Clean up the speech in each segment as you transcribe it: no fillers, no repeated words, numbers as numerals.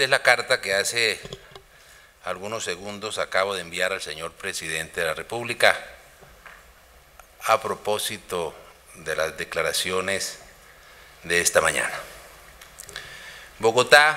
Esta es la carta que hace algunos segundos acabo de enviar al señor presidente de la República a propósito de las declaraciones de esta mañana. Bogotá,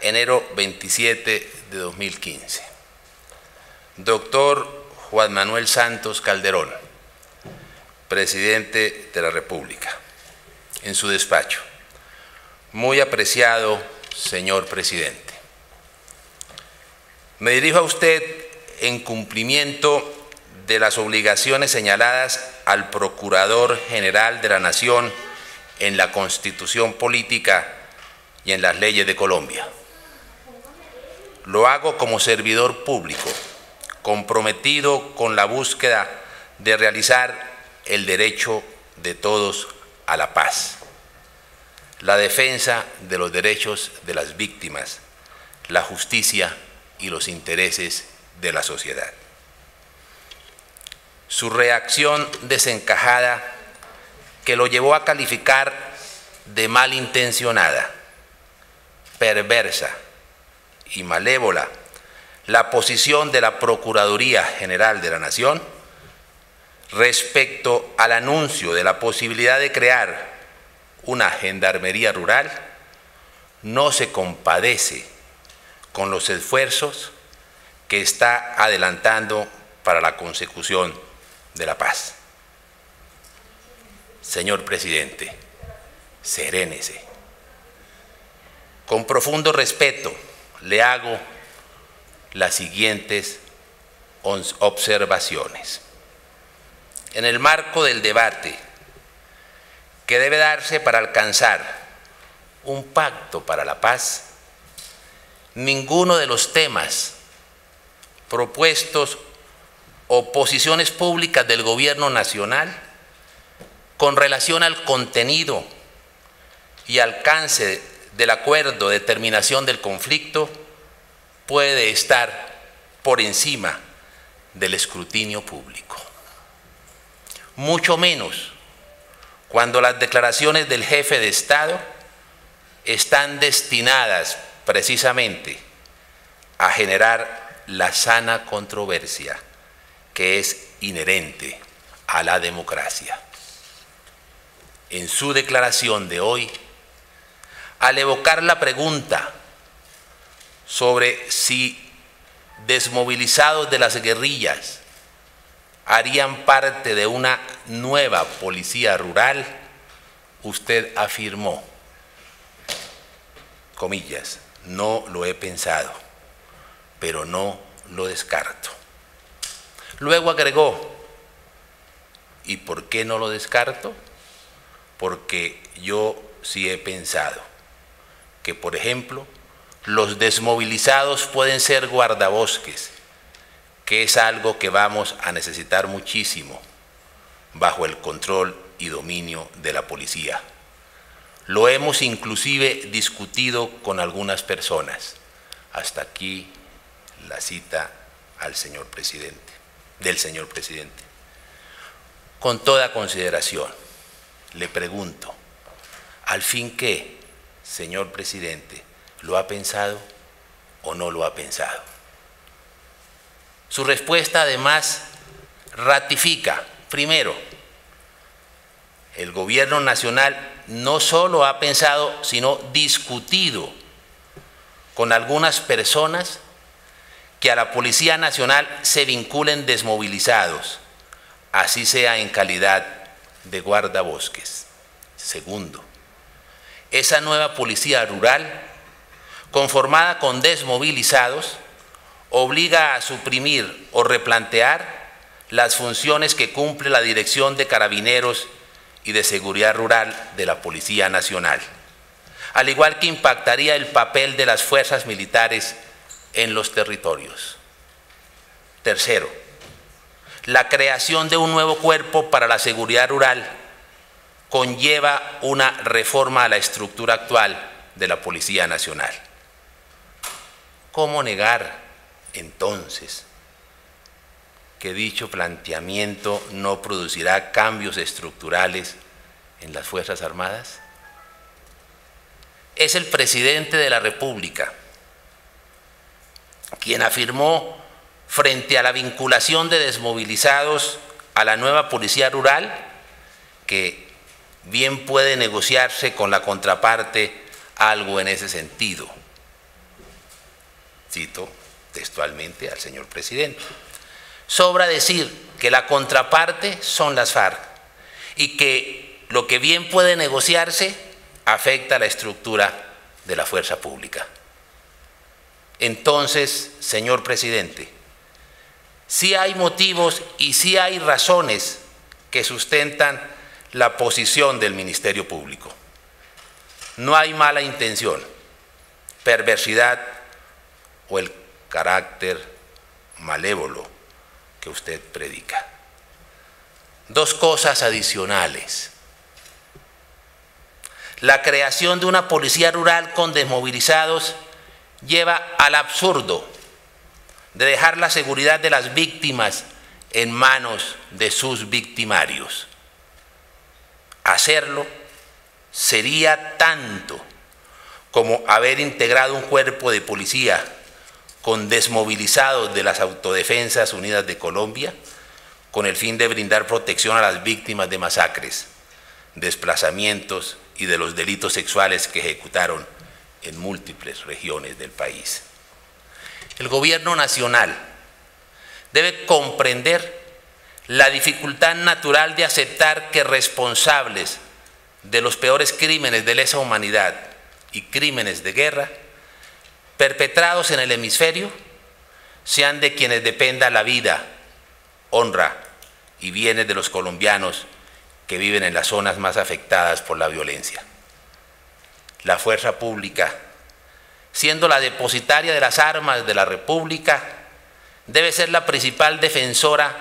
enero 27 de 2015. Doctor Juan Manuel Santos Calderón, presidente de la República, en su despacho. Muy apreciado señor presidente, me dirijo a usted en cumplimiento de las obligaciones señaladas al Procurador General de la Nación en la Constitución Política y en las leyes de Colombia. Lo hago como servidor público, comprometido con la búsqueda de realizar el derecho de todos a la paz, la defensa de los derechos de las víctimas, la justicia y los intereses de la sociedad. Su reacción desencajada, que lo llevó a calificar de malintencionada, perversa y malévola la posición de la Procuraduría General de la Nación respecto al anuncio de la posibilidad de crear una Gendarmería rural, no se compadece con los esfuerzos que está adelantando para la consecución de la paz. Señor presidente, serénese. Con profundo respeto le hago las siguientes observaciones. En el marco del debate que debe darse para alcanzar un pacto para la paz, ninguno de los temas propuestos o posiciones públicas del gobierno nacional con relación al contenido y alcance del acuerdo de terminación del conflicto puede estar por encima del escrutinio público. Mucho menos cuando las declaraciones del jefe de Estado están destinadas precisamente a generar la sana controversia que es inherente a la democracia. En su declaración de hoy, al evocar la pregunta sobre si desmovilizados de las guerrillas harían parte de una nueva policía rural, usted afirmó, comillas, no lo he pensado, pero no lo descarto. Luego agregó, ¿y por qué no lo descarto? Porque yo sí he pensado que, por ejemplo, los desmovilizados pueden ser guardabosques, que es algo que vamos a necesitar muchísimo bajo el control y dominio de la policía. Lo hemos inclusive discutido con algunas personas. Hasta aquí la cita al señor presidente, del señor presidente. Con toda consideración, le pregunto, ¿al fin qué, señor presidente, lo ha pensado o no lo ha pensado? Su respuesta además ratifica, primero, el gobierno nacional no solo ha pensado, sino discutido con algunas personas que a la Policía Nacional se vinculen desmovilizados, así sea en calidad de guardabosques. Segundo, esa nueva policía rural, conformada con desmovilizados, obliga a suprimir o replantear las funciones que cumple la Dirección de Carabineros y de Seguridad Rural de la Policía Nacional, al igual que impactaría el papel de las fuerzas militares en los territorios. Tercero, la creación de un nuevo cuerpo para la seguridad rural conlleva una reforma a la estructura actual de la Policía Nacional. ¿Cómo negar entonces que dicho planteamiento no producirá cambios estructurales en las Fuerzas Armadas? es el presidente de la República, quien afirmó frente a la vinculación de desmovilizados a la nueva policía rural, que bien puede negociarse con la contraparte algo en ese sentido. Cito textualmente al señor presidente. Sobra decir que la contraparte son las FARC y que lo que bien puede negociarse afecta a la estructura de la fuerza pública. Entonces, señor presidente, sí hay motivos y sí hay razones que sustentan la posición del Ministerio Público. No hay mala intención, perversidad o el carácter malévolo que usted predica. Dos cosas adicionales. La creación de una policía rural con desmovilizados lleva al absurdo de dejar la seguridad de las víctimas en manos de sus victimarios. Hacerlo sería tanto como haber integrado un cuerpo de policía con desmovilizados de las Autodefensas Unidas de Colombia con el fin de brindar protección a las víctimas de masacres, desplazamientos y de los delitos sexuales que ejecutaron en múltiples regiones del país. El gobierno nacional debe comprender la dificultad natural de aceptar que responsables de los peores crímenes de lesa humanidad y crímenes de guerra perpetrados en el hemisferio sean de quienes dependa la vida, honra y bienes de los colombianos que viven en las zonas más afectadas por la violencia. La fuerza pública, siendo la depositaria de las armas de la República, debe ser la principal defensora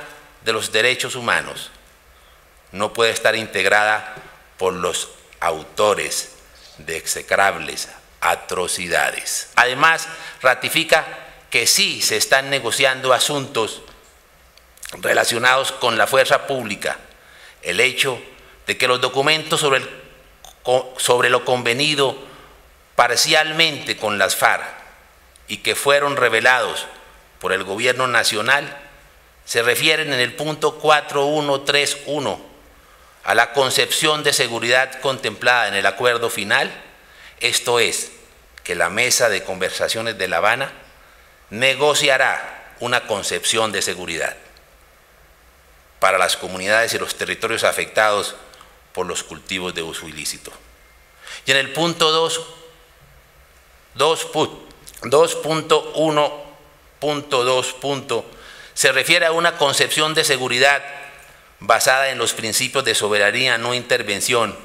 de los derechos humanos. No puede estar integrada por los autores de execrables atrocidades. Además, ratifica que sí se están negociando asuntos relacionados con la fuerza pública. El hecho de que los documentos sobre lo convenido parcialmente con las FARC y que fueron revelados por el gobierno nacional se refieren en el punto 4131 a la concepción de seguridad contemplada en el acuerdo final, esto es, que la Mesa de Conversaciones de La Habana negociará una concepción de seguridad para las comunidades y los territorios afectados por los cultivos de uso ilícito. Y en el punto 2.1.2. se refiere a una concepción de seguridad basada en los principios de soberanía, no intervención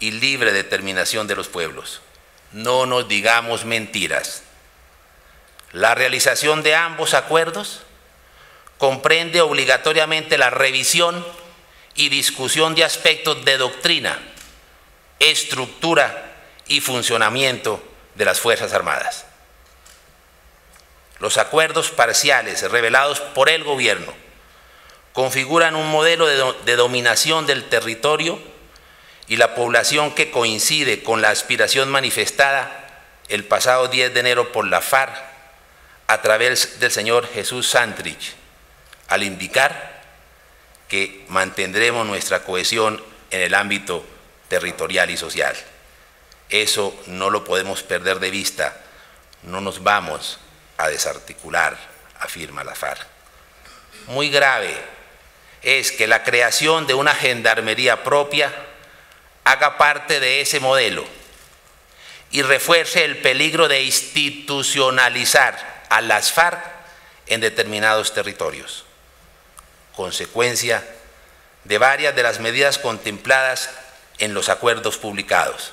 y libre determinación de los pueblos. No nos digamos mentiras. La realización de ambos acuerdos comprende obligatoriamente la revisión y discusión de aspectos de doctrina, estructura y funcionamiento de las Fuerzas Armadas. Los acuerdos parciales revelados por el gobierno configuran un modelo de dominación del territorio y la población que coincide con la aspiración manifestada el pasado 10 de enero por la FARC a través del señor Jesús Santrich, al indicar que mantendremos nuestra cohesión en el ámbito territorial y social. Eso no lo podemos perder de vista, no nos vamos a desarticular, afirma la FARC. Muy grave es que la creación de una gendarmería propia haga parte de ese modelo y refuerce el peligro de institucionalizar a las FARC en determinados territorios, consecuencia de varias de las medidas contempladas en los acuerdos publicados.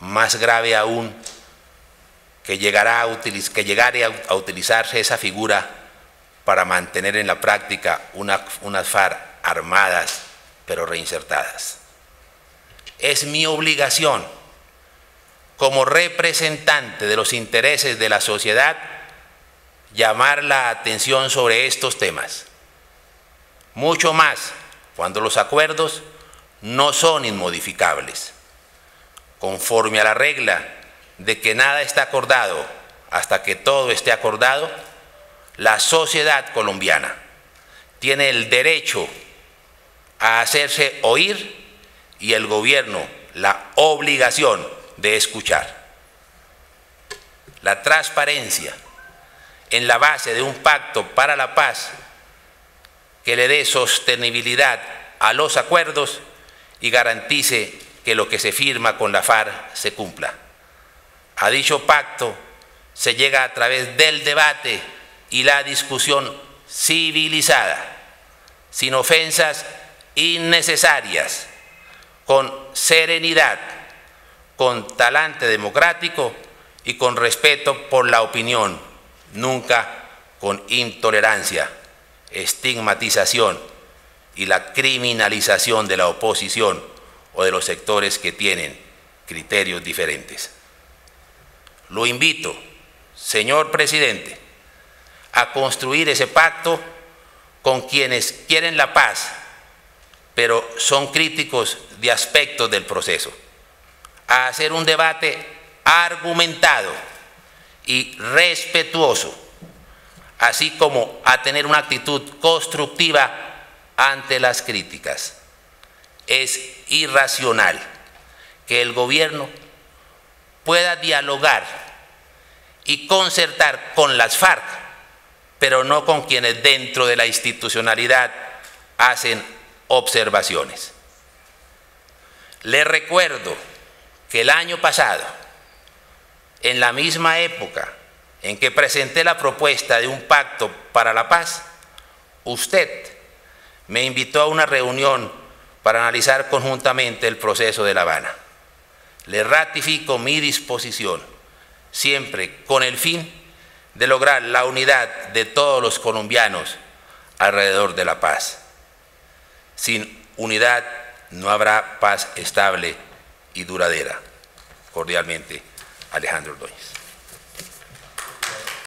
Más grave aún que llegare a utilizarse esa figura para mantener en la práctica unas FARC armadas pero reinsertadas. Es mi obligación como representante de los intereses de la sociedad llamar la atención sobre estos temas, mucho más cuando los acuerdos no son inmodificables. Conforme a la regla de que nada está acordado hasta que todo esté acordado, la sociedad colombiana tiene el derecho a hacerse oír y el gobierno la obligación de escuchar. La transparencia en la base de un pacto para la paz que le dé sostenibilidad a los acuerdos y garantice que lo que se firma con la FARC se cumpla. A dicho pacto se llega a través del debate y la discusión civilizada, sin ofensas innecesarias, con serenidad, con talante democrático y con respeto por la opinión, nunca con intolerancia, estigmatización y la criminalización de la oposición o de los sectores que tienen criterios diferentes. Lo invito, señor presidente, a construir ese pacto con quienes quieren la paz, pero son críticos de aspectos del proceso, a hacer un debate argumentado y respetuoso, así como a tener una actitud constructiva ante las críticas. Es irracional que el gobierno pueda dialogar y concertar con las FARC, pero no con quienes dentro de la institucionalidad hacen observaciones. Les recuerdo que el año pasado, en la misma época en que presenté la propuesta de un pacto para la paz, usted me invitó a una reunión para analizar conjuntamente el proceso de La Habana. Le ratifico mi disposición, siempre con el fin de lograr la unidad de todos los colombianos alrededor de la paz. Sin unidad no habrá paz estable y duradera. Cordialmente, Alejandro Ordóñez.